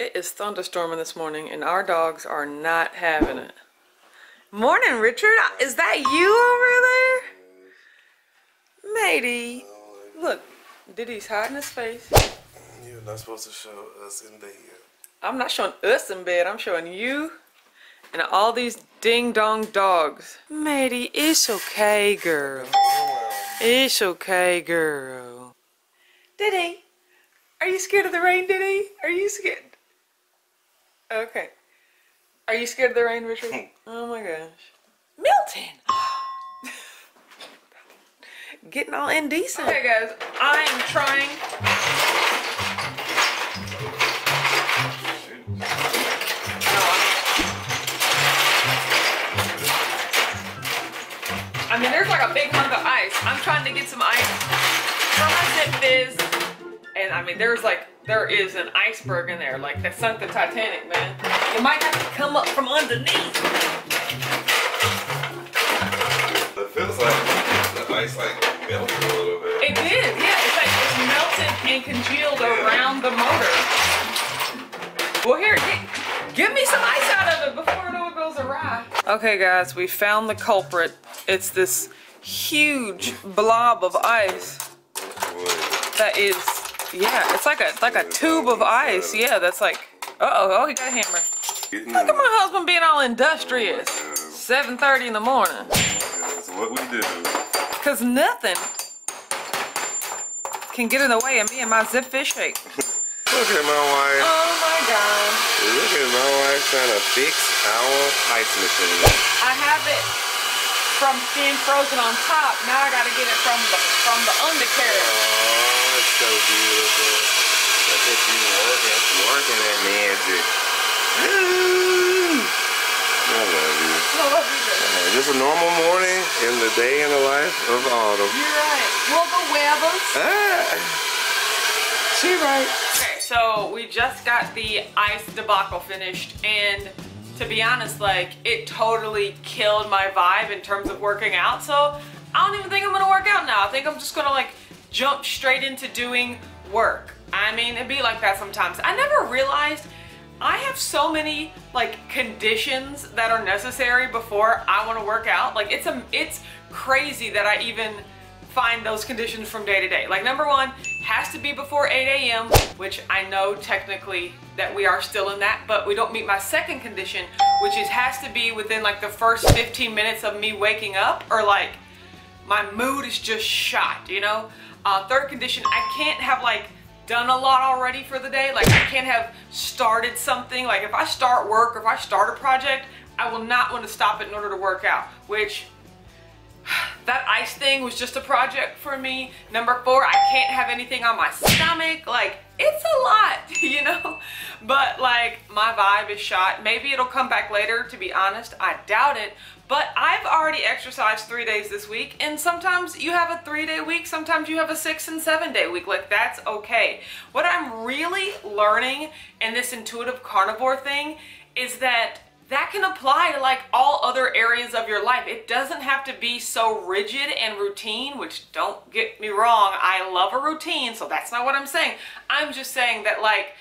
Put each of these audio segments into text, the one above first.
It is thunderstorming this morning and our dogs are not having it. Morning, Richard. Is that you over there? Matey. Look, Diddy's hiding his face. You're not supposed to show us in bed. I'm not showing us in bed. I'm showing you and all these ding-dong dogs. Matey, it's okay, girl. It's okay, girl. Diddy, are you scared of the rain, Diddy? Are you scared? Okay. Are you scared of the rain, Richard? Oh my gosh. Milton! Getting all indecent. Okay, guys, I am trying. I mean, there's like a big hunk of ice. I'm trying to get some ice from my Zip-Fizz. And I mean, there is an iceberg in there, like that sunk the Titanic, man. You might have to come up from underneath. It feels like the ice like melted a little bit. It did, yeah. It's like it's melted and congealed around the motor. Well, here, give me some ice out of it before it all goes awry. Okay, guys, we found the culprit. It's this huge blob of ice that is. Yeah, it's like a tube of ice. Yeah, that's like, oh, he got a hammer. Look at my husband being all industrious. 7:30 in the morning. That's what we do. Cause nothing can get in the way of me and my Zip Fish shake. Look at my wife. Oh my God. Look at my wife trying to fix our ice machine. I have it from being frozen on top. Now I gotta get it from the undercarriage. So beautiful. Look at you working that magic. I love you. I love you, baby. Just a normal morning in the day in the life of Autumn. You're right. We'll go weathers. Ah. She right. Okay, so we just got the ice debacle finished, and to be honest, like, it totally killed my vibe in terms of working out. So I don't even think I'm gonna work out now. I think I'm just gonna like jump straight into doing work. I mean, it'd be like that sometimes. I never realized I have so many like conditions that are necessary before I want to work out. Like it's crazy that I even find those conditions from day to day. Like number one, has to be before 8 a.m., which I know technically that we are still in that, but we don't meet my second condition, which is has to be within like the first 15 minutes of me waking up, or like my mood is just shot, you know? Third condition, I can't have like done a lot already for the day. Like I can't have started something. Like if I start work or if I start a project, I will not want to stop it in order to work out, which that ice thing was just a project for me. Number four, I can't have anything on my stomach. Like it's a lot, you know? But like my vibe is shot. Maybe it'll come back later, to be honest. I doubt it. But I've already exercised 3 days this week, and sometimes you have a 3-day week, sometimes you have a 6- and 7-day week. Like, that's okay. What I'm really learning in this intuitive carnivore thing is that can apply to like all other areas of your life. It doesn't have to be so rigid and routine, which don't get me wrong, I love a routine, so that's not what I'm saying. I'm just saying that like,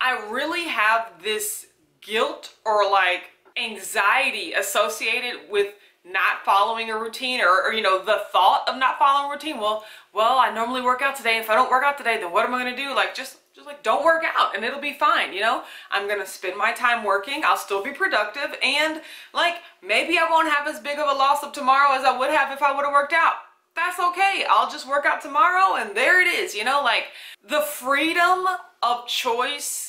I really have this guilt or like anxiety associated with not following a routine, or you know, the thought of not following a routine. Well, I normally work out today. If I don't work out today, then what am I gonna do? Like just like don't work out and it'll be fine, you know? I'm gonna spend my time working, I'll still be productive, and like maybe I won't have as big of a loss of tomorrow as I would have if I would have worked out. That's okay, I'll just work out tomorrow and there it is, you know? Like the freedom of choice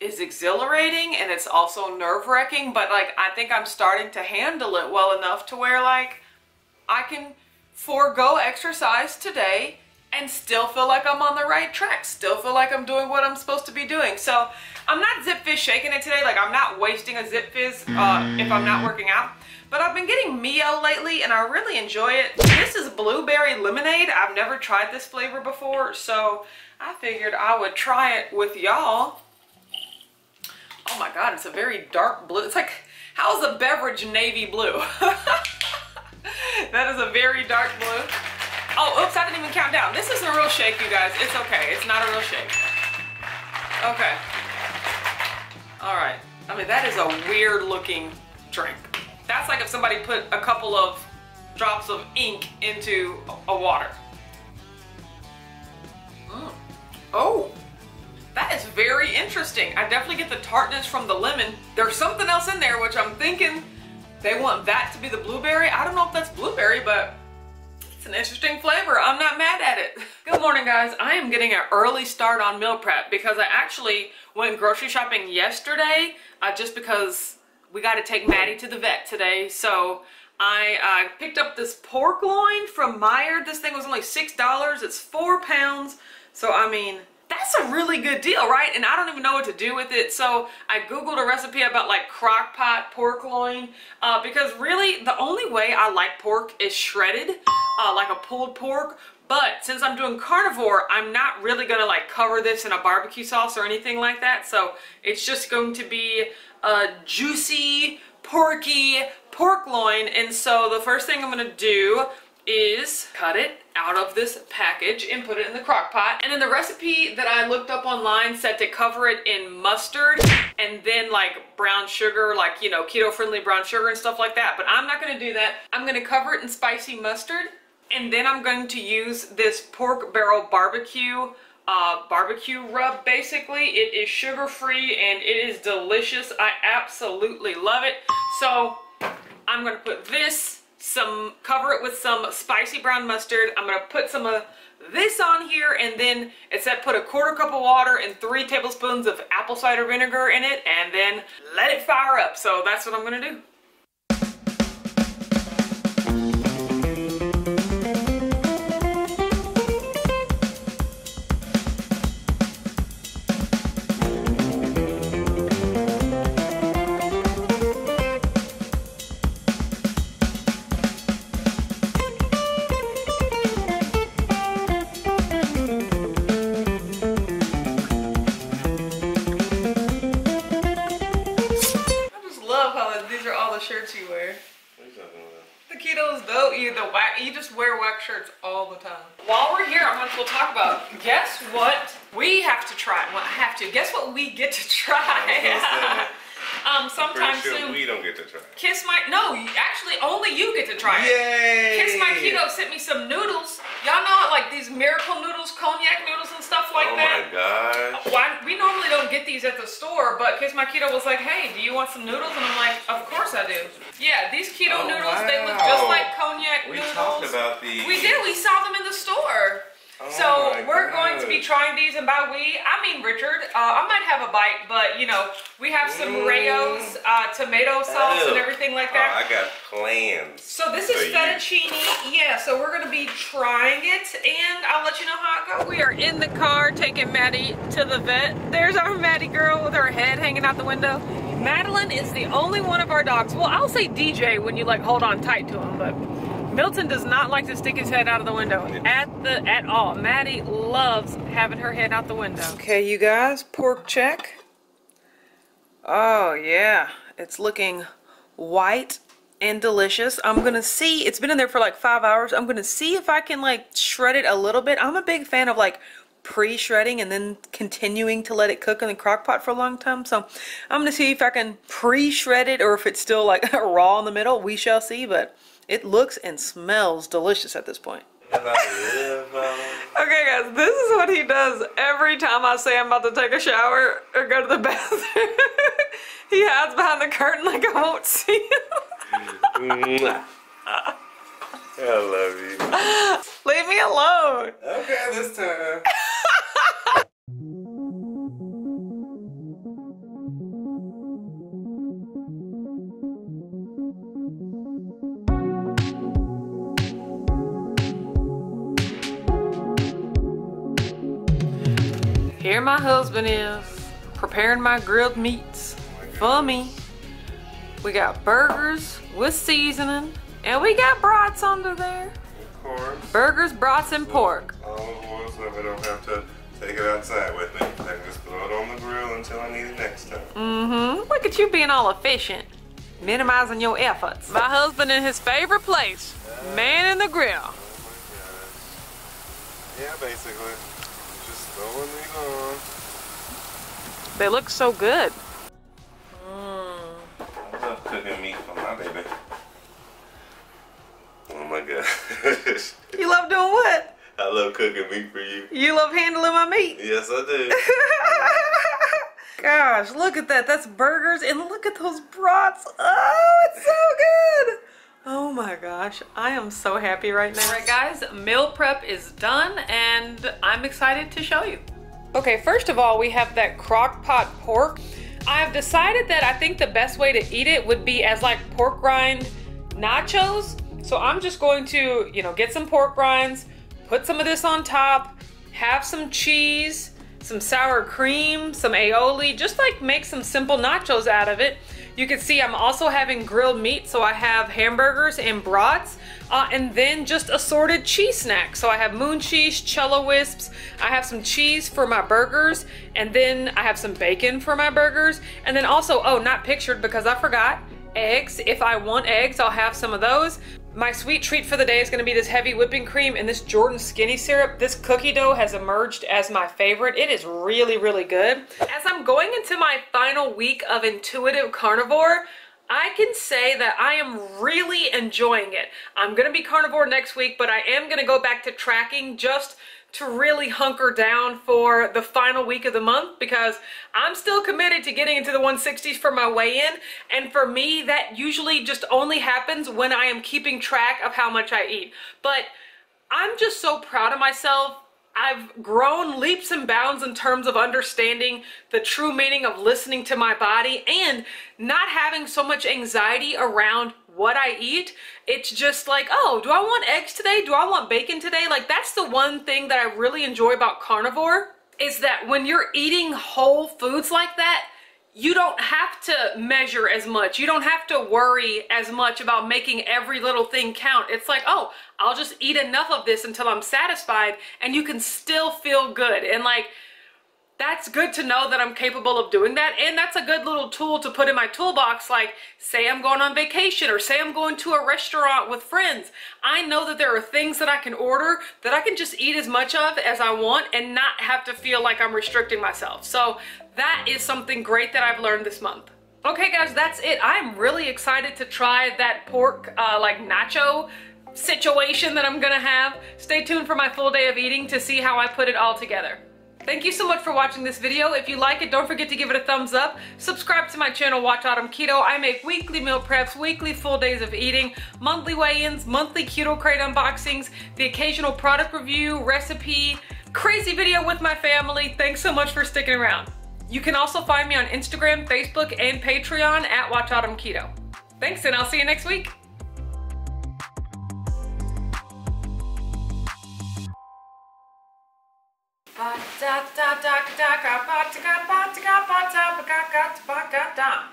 is exhilarating, and it's also nerve-wracking, but like I think I'm starting to handle it well enough to where like I can forego exercise today and still feel like I'm on the right track, still feel like I'm doing what I'm supposed to be doing. So I'm not Zip-Fizz shaking it today. Like I'm not wasting a Zip-Fizz if I'm not working out, but I've been getting Mio lately and I really enjoy it. This is blueberry lemonade. I've never tried this flavor before, so I figured I would try it with y'all. Oh my God, it's a very dark blue. It's like, how's a beverage navy blue? That is a very dark blue. Oh, oops, I didn't even count down. This isn't a real shake, you guys. It's okay, it's not a real shake. Okay. All right. I mean, that is a weird looking drink. That's like if somebody put a couple of drops of ink into a water. Mm. Oh, that is very interesting. I definitely get the tartness from the lemon. There's something else in there, which I'm thinking they want that to be the blueberry. I don't know if that's blueberry, but it's an interesting flavor. I'm not mad at it. Good morning, guys. I am getting an early start on meal prep because I actually went grocery shopping yesterday just because we got to take Maddie to the vet today. So I picked up this pork loin from Meijer. This thing was only $6. It's 4 pounds. So, I mean, that's a really good deal, right? And I don't even know what to do with it. So I Googled a recipe about like crock pot pork loin because really the only way I like pork is shredded, like a pulled pork. But since I'm doing carnivore, I'm not really gonna like cover this in a barbecue sauce or anything like that. So it's just going to be a juicy, porky pork loin. And so the first thing I'm gonna do is cut it out of this package and put it in the crock pot. And then the recipe that I looked up online said to cover it in mustard and then like brown sugar, like, you know, keto friendly brown sugar and stuff like that. But I'm not gonna do that. I'm gonna cover it in spicy mustard and then I'm going to use this Pork Barrel barbecue rub. Basically, it is sugar free and it is delicious. I absolutely love it. So I'm gonna put this cover it with some spicy brown mustard. I'm gonna put some of this on here and then it said put a 1/4 cup of water and 3 tablespoons of apple cider vinegar in it and then let it fire up. So that's what I'm gonna do. Shirts all the time. While we're here, I might as well talk about guess what we have to try. Well, I have to. Guess what we get to try. Sometime soon. We don't get to try. No, actually only you get to try it. Yay! Kiss My Keto sent me some noodles. Y'all know like these miracle noodles, cognac noodles and stuff like that. Oh my gosh. Well, we normally don't get these at the store, but Kiss My Keto was like, hey, do you want some noodles? And I'm like, of course I do. Yeah, these keto noodles, wow. They look just like cognac noodles. We talked about these. We did, we saw them in the store. So we're going to be trying these, and by we, I mean Richard. I might have a bite, but you know, we have some Rayo's tomato sauce and everything like that. I got plans. So this is fettuccine. Yeah, so we're going to be trying it, and I'll let you know how it goes. We are in the car taking Maddie to the vet. There's our Maddie girl with her head hanging out the window. Madeline is the only one of our dogs. Well, I'll say DJ when you like hold on tight to him, but Milton does not like to stick his head out of the window at all. Maddie loves having her head out the window. Okay, you guys, pork check. Oh yeah, it's looking white and delicious. I'm gonna see, it's been in there for like 5 hours. I'm gonna see if I can like shred it a little bit. I'm a big fan of like pre-shredding and then continuing to let it cook in the crock pot for a long time. So I'm gonna see if I can pre-shred it or if it's still like raw in the middle. We shall see, but it looks and smells delicious at this point. Okay guys, this is what he does every time I say I'm about to take a shower or go to the bathroom. He hides behind the curtain like I won't see him. I love you. Leave me alone. Okay, this time. Here my husband is, preparing my grilled meats for me. We got burgers with seasoning, and we got brats under there. Of course. Burgers, brats, and pork. Olive oil so I don't have to take it outside with me. I can just throw it on the grill until I need it next time. Mm-hmm. Look at you being all efficient, minimizing your efforts. My husband in his favorite place, man in the grill. Oh my gosh. Yeah, basically. They look so good. You love doing what? I love cooking meat for you. You love handling my meat? Yes, I do. Gosh, look at that. That's burgers. And look at those brats. Oh, it's so good. Oh my gosh, I am so happy right now. All right guys, meal prep is done and I'm excited to show you. Okay, first of all, we have that crock pot pork. I've decided that I think the best way to eat it would be as like pork rind nachos. So I'm just going to, you know, get some pork rinds, put some of this on top, have some cheese, some sour cream, some aioli, just like make some simple nachos out of it. You can see I'm also having grilled meat, so I have hamburgers and brats, and then just assorted cheese snacks. So I have Moon Cheese, Cello Wisps, I have some cheese for my burgers, and then I have some bacon for my burgers, and then also, oh, not pictured because I forgot, eggs. If I want eggs, I'll have some of those. My sweet treat for the day is gonna be this heavy whipping cream and this Jordan Skinny Syrup. This cookie dough has emerged as my favorite. It is really, really good. As I'm going into my final week of intuitive carnivore, I can say that I am really enjoying it. I'm gonna be carnivore next week, but I am gonna go back to tracking just to really hunker down for the final week of the month, because I'm still committed to getting into the 160s for my weigh-in, and for me that usually just only happens when I am keeping track of how much I eat. But I'm just so proud of myself. I've grown leaps and bounds in terms of understanding the true meaning of listening to my body and not having so much anxiety around what I eat. It's just like, oh, do I want eggs today? Do I want bacon today? Like, that's the one thing that I really enjoy about carnivore, is that when you're eating whole foods like that, you don't have to measure as much. You don't have to worry as much about making every little thing count. It's like, oh, I'll just eat enough of this until I'm satisfied, and you can still feel good. And like, that's good to know that I'm capable of doing that. And that's a good little tool to put in my toolbox. Like, say I'm going on vacation, or say I'm going to a restaurant with friends. I know that there are things that I can order that I can just eat as much of as I want and not have to feel like I'm restricting myself. So that is something great that I've learned this month. Okay guys, that's it. I'm really excited to try that pork like nacho situation that I'm gonna have. Stay tuned for my full day of eating to see how I put it all together. Thank you so much for watching this video. If you like it, don't forget to give it a thumbs up. Subscribe to my channel, Watch Autumn Keto. I make weekly meal preps, weekly full days of eating, monthly weigh-ins, monthly keto crate unboxings, the occasional product review, recipe, crazy video with my family. Thanks so much for sticking around. You can also find me on Instagram, Facebook, and Patreon at Watch Autumn Keto. Thanks, and I'll see you next week.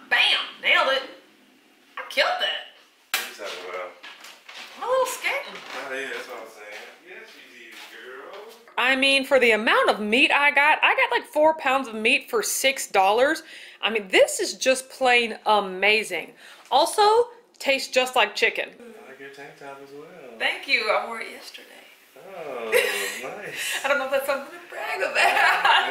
Bam! Nailed it! I killed that! You sound well. I'm a little skating. Oh yeah, that's what I'm saying. Yes, you did, girl. I mean, for the amount of meat I got like 4 pounds of meat for $6. I mean, this is just plain amazing. Also, tastes just like chicken. I like your tank top as well. Thank you. I wore it yesterday. Oh, nice. I don't know if that's something to brag about.